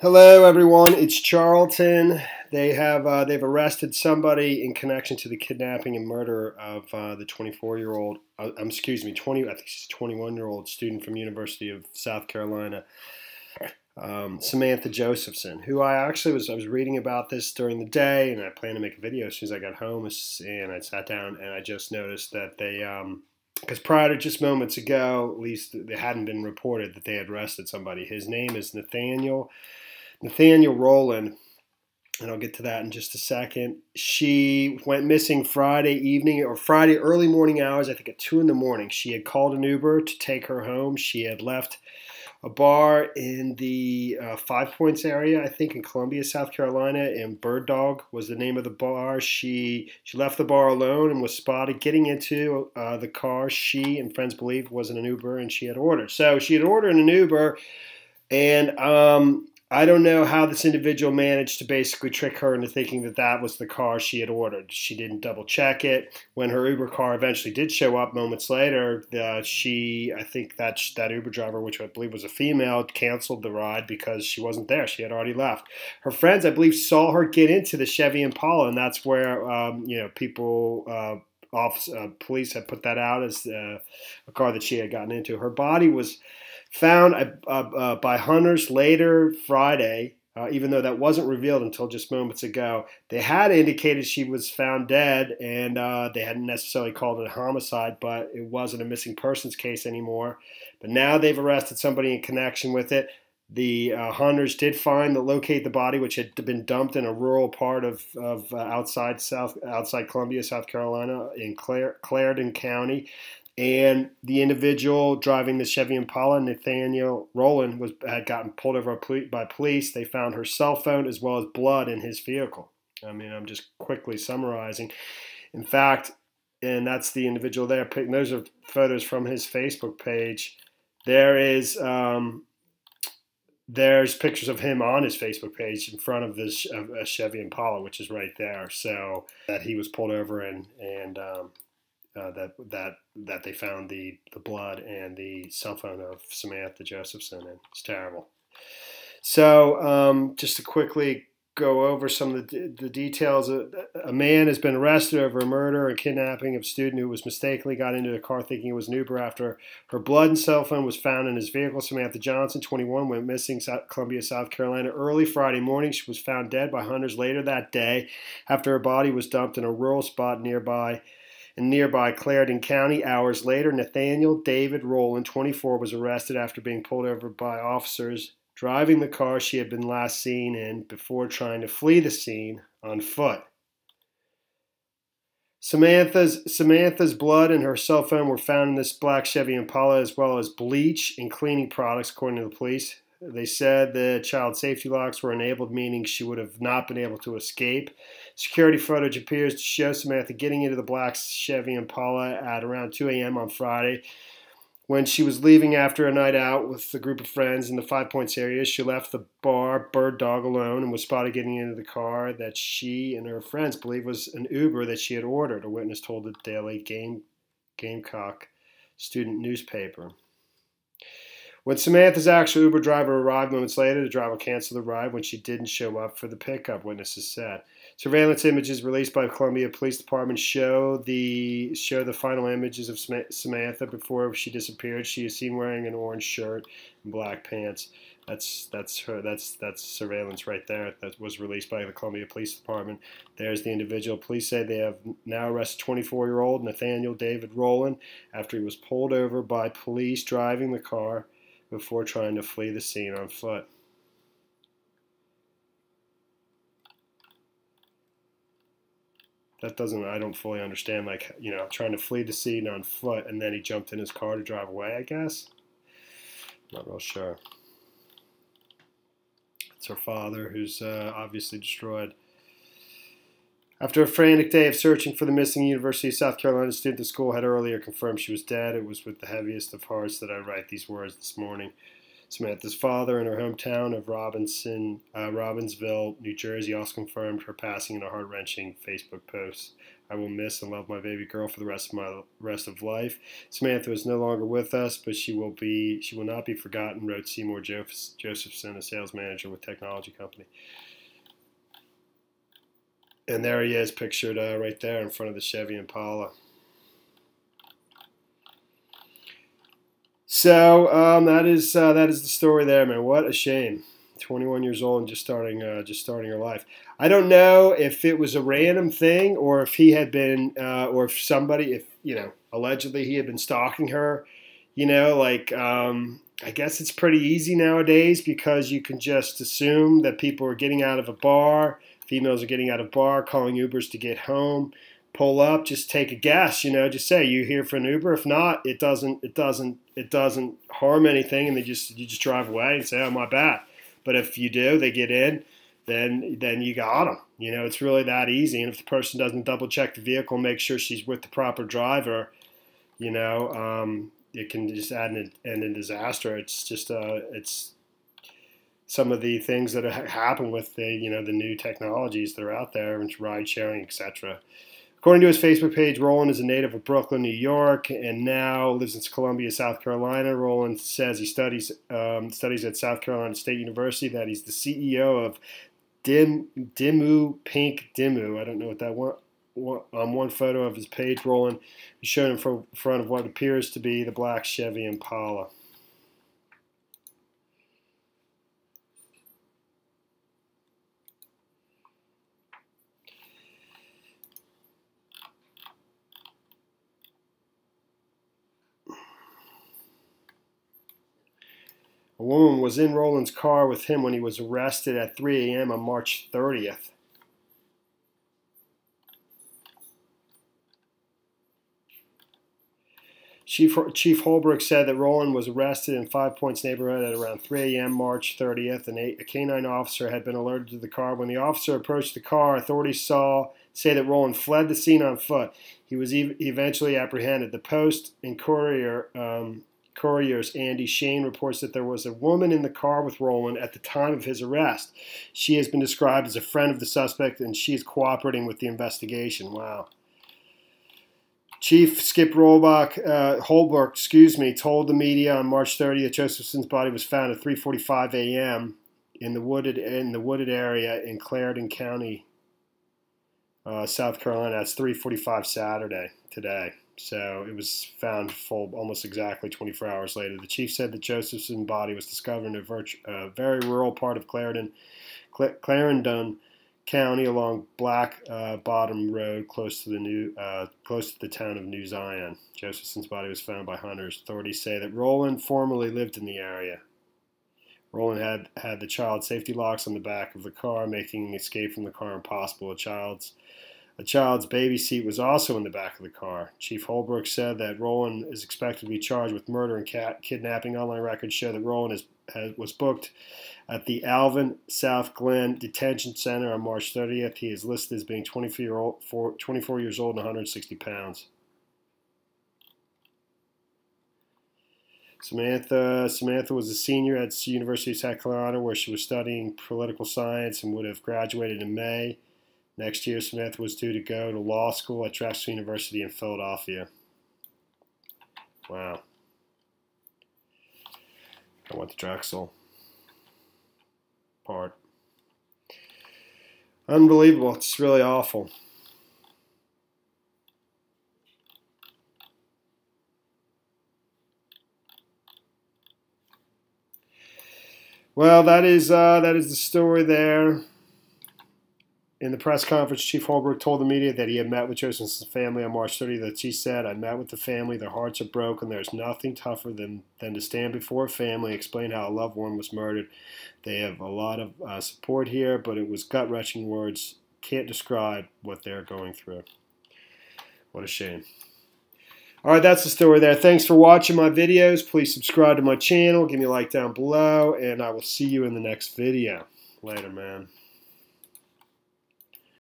Hello, everyone. It's Charlton. They've arrested somebody in connection to the kidnapping and murder of the 21-year-old student from University of South Carolina, Samantha Josephson, who I was reading about this during the day, and I planned to make a video as soon as I got home, and I sat down and I just noticed that they, because prior to just moments ago, at least it hadn't been reported that they had arrested somebody. His name is Nathaniel Rowland, and I'll get to that in just a second. She went missing Friday evening or Friday early morning hours, I think at 2 in the morning. She had called an Uber to take her home. She had left a bar in the Five Points area, I think, in Columbia, South Carolina, and Bird Dog was the name of the bar. She left the bar alone and was spotted getting into the car she and friends believed was an Uber, and she had ordered. So she had ordered an Uber, and I don't know how this individual managed to basically trick her into thinking that that was the car she had ordered. She didn't double check it. When her Uber car eventually did show up moments later, I think that Uber driver, which I believe was a female, canceled the ride because she wasn't there. She had already left. Her friends, I believe, saw her get into the Chevy Impala, and that's where people, police had put that out as a car that she had gotten into. Her body was found by hunters later Friday, even though that wasn't revealed until just moments ago. They had indicated she was found dead, and they hadn't necessarily called it a homicide, but it wasn't a missing persons case anymore. But now they've arrested somebody in connection with it. The hunters did locate the body, which had been dumped in a rural part of outside Columbia, South Carolina, in Clarendon County. And the individual driving the Chevy Impala, Nathaniel Rowland, had gotten pulled over by police. They found her cell phone as well as blood in his vehicle. I mean, I'm just quickly summarizing. In fact, and that's the individual there. Those are photos from his Facebook page. There's pictures of him on his Facebook page in front of this Chevy Impala, which is right there. So that he was pulled over that they found the blood and the cell phone of Samantha Josephson, and it's terrible. So just to quickly go over some of the details, a man has been arrested over a murder and kidnapping of a student who was mistakenly got into a car thinking it was an Uber after her blood and cell phone was found in his vehicle. Samantha Johnson, 21, went missing Columbia, South Carolina early Friday morning. She was found dead by hunters later that day after her body was dumped in a rural spot nearby Clarendon County. Hours later, Nathaniel David Rowland, 24, was arrested after being pulled over by officers driving the car she had been last seen in before trying to flee the scene on foot. Samantha's blood and her cell phone were found in this black Chevy Impala, as well as bleach and cleaning products, according to the police. They said the child safety locks were enabled, meaning she would have not been able to escape. Security footage appears to show Samantha getting into the black Chevy Impala at around 2 a.m. on Friday. When she was leaving after a night out with a group of friends in the Five Points area, she left the bar Bird Dog alone and was spotted getting into the car that she and her friends believe was an Uber that she had ordered, a witness told the Daily Gamecock student newspaper. When Samantha's actual Uber driver arrived moments later, the driver canceled the ride when she didn't show up for the pickup, witnesses said. Surveillance images released by Columbia Police Department show the final images of Samantha before she disappeared. She is seen wearing an orange shirt and black pants. That's her. That's surveillance right there. That was released by the Columbia Police Department. There's the individual. Police say they have now arrested 24-year-old Nathaniel David Rowland after he was pulled over by police driving the car before trying to flee the scene on foot. I don't fully understand, trying to flee the scene on foot, and then he jumped in his car to drive away, I guess? I'm not real sure. It's her father, who's obviously destroyed. After a frantic day of searching for the missing University of South Carolina student, the school had earlier confirmed she was dead. It was with the heaviest of hearts that I write these words this morning. Samantha's father in her hometown of Robbinsville, New Jersey, also confirmed her passing in a heart-wrenching Facebook post. I will miss and love my baby girl for the rest of life. Samantha is no longer with us, but she will not be forgotten, wrote Seymour Josephson, a sales manager with technology company. And there he is, pictured right there in front of the Chevy Impala. So that is the story there, man. What a shame. 21 years old and just starting her life. I don't know if it was a random thing or if he had been, or if somebody, if you know, allegedly he had been stalking her. You know, like I guess it's pretty easy nowadays because you can just assume that people are getting out of a bar, females are getting out of a bar, calling Ubers to get home. Pull up, just take a guess, you know, just say you here for an Uber. If not, it doesn't harm anything, and you just drive away and say, oh, my bad. But if you do, they get in, then you got them. You know, it's really that easy. And if the person doesn't double check the vehicle, make sure she's with the proper driver, you know, it can just end in disaster. It's just it's some of the things that happen with the, you know, the new technologies that are out there and ride sharing, etc. According to his Facebook page, Rowland is a native of Brooklyn, New York, and now lives in Columbia, South Carolina. Rowland says he studies at South Carolina State University, that he's the CEO of Dimu Pink Dimu. I don't know what that was. One photo of his page, Rowland is shown in front of what appears to be the black Chevy Impala. A woman was in Rowland's car with him when he was arrested at 3 a.m. on March 30th. Chief Holbrook said that Rowland was arrested in Five Points neighborhood at around 3 a.m. March 30th, and a canine officer had been alerted to the car. When the officer approached the car, authorities say that Rowland fled the scene on foot. He was eventually apprehended. The Post and Courier's Andy Shane reports that there was a woman in the car with Rowland at the time of his arrest. She has been described as a friend of the suspect, and she is cooperating with the investigation. Wow. Chief Skip Holbrook, excuse me, told the media on March 30th Josephson's body was found at 3:45 a.m. in the wooded area in Clarendon County, South Carolina. That's 3:45 Saturday today. So it was found full almost exactly 24 hours later. The chief said that Josephson's body was discovered in a very rural part of Clarendon County along Black Bottom Road, close to the town of New Zion. Josephson's body was found by hunters. Authorities say that Rowland formerly lived in the area. Rowland had the child safety locks on the back of the car, making an escape from the car impossible. A child's baby seat was also in the back of the car. Chief Holbrook said that Rowland is expected to be charged with murder and kidnapping. Online records show that Rowland was booked at the Alvin South Glen Detention Center on March 30th. He is listed as being 24 years old and 160 pounds. Samantha was a senior at the University of South Carolina, where she was studying political science and would have graduated in May. Next year, Smith was due to go to law school at Drexel University in Philadelphia. Wow. I went to Drexel. Part. Unbelievable. It's really awful. Well, that is the story there. In the press conference, Chief Holbrook told the media that he had met with Josephson's family on March 30th. That she said, I met with the family. Their hearts are broken. There's nothing tougher than to stand before a family, explain how a loved one was murdered. They have a lot of support here, but it was gut-wrenching words. Can't describe what they're going through. What a shame. All right, that's the story there. Thanks for watching my videos. Please subscribe to my channel. Give me a like down below, and I will see you in the next video. Later, man.